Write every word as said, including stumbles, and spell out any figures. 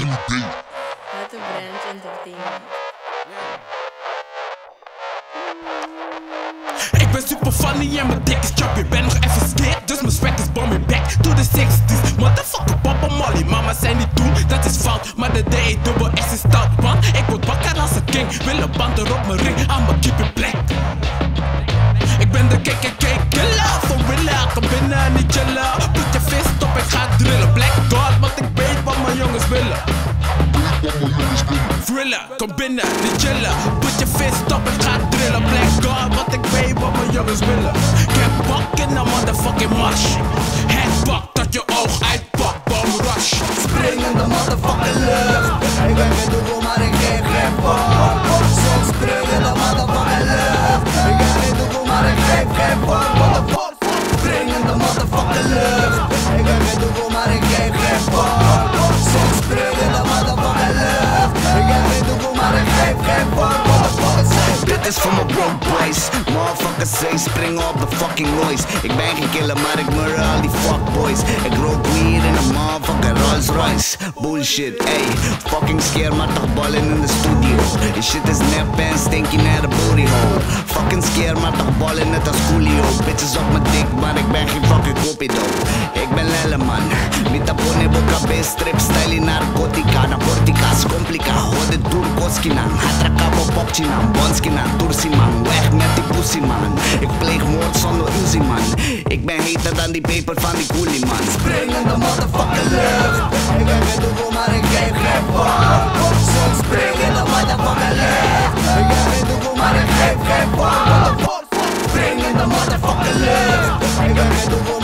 intimidé. Ik ben super funny en mijn dik is chop. Je bent nog even scared, dus mijn swag is bombing back to the sixties. Motherfucker, Papa Molly, mama zei niet doen, dat is fout. Maar de D E double S is stout, want ik word wakker als een king. Wil een band erop mijn ring, I'ma keep it black. Ik ben de K K K killer, van Willa, kan binnen niet chillen. Put je fist op, ik ga drillen. Black God, want ik weet wat mijn jongens willen. Thriller, kom binnen, niet chillen. Put je fist op, ik ga drillen. Black God, want ik weet wat mijn jongens willen. Get back in the motherfucking marsh. Headbuck, dat je oog uitpak, boom rush. Spring in de motherfucking lucht. Ik ben geen doel, maar ik geef geen pak. Zo spring in de motherfucking lucht. Ik ben geen doel, maar ik geef geen pak. Spring in de motherfucking lucht. Ik ben geen doel, maar ik geef geen pak. Zo spring in de motherfucking lucht. Ik ben geen doel, maar ik geef geen pak. Dit is voor mijn broke boys. Motherfuckers say spring op de fucking noise. Ik ben geen killer, maar ik murder al die fuckboys. Ik rook weed in een motherfucking Rolls Royce. Bullshit, ey. Fucking scare, maar toch ballen in de studio. Die shit is nep en stinky naar de booty hole. Fucking scare, maar toch ballen net als Coolio. Bitches op mijn dik, maar ik ben geen fucking cupido. Ik ben Lèlèman. Mi tapone boca base, strip style in narcotica. Narcotica is complica. Hode Turkoskinan. Hatrakabo Popchinan. Bonskinan, Tursiman. Weg met die pussy man. Ik pleeg moord zonder Uzi man. Ik ben heter dan die paper van die coolie man. Spring in de motherfucking lucht. Ik ben geen doel, maar ik geef geen fuck. Zo spring in de motherfucking lucht. Ik ben geen doel, maar ik geef geen fuck. Spring in de motherfucking lucht. Ik ben geen doel.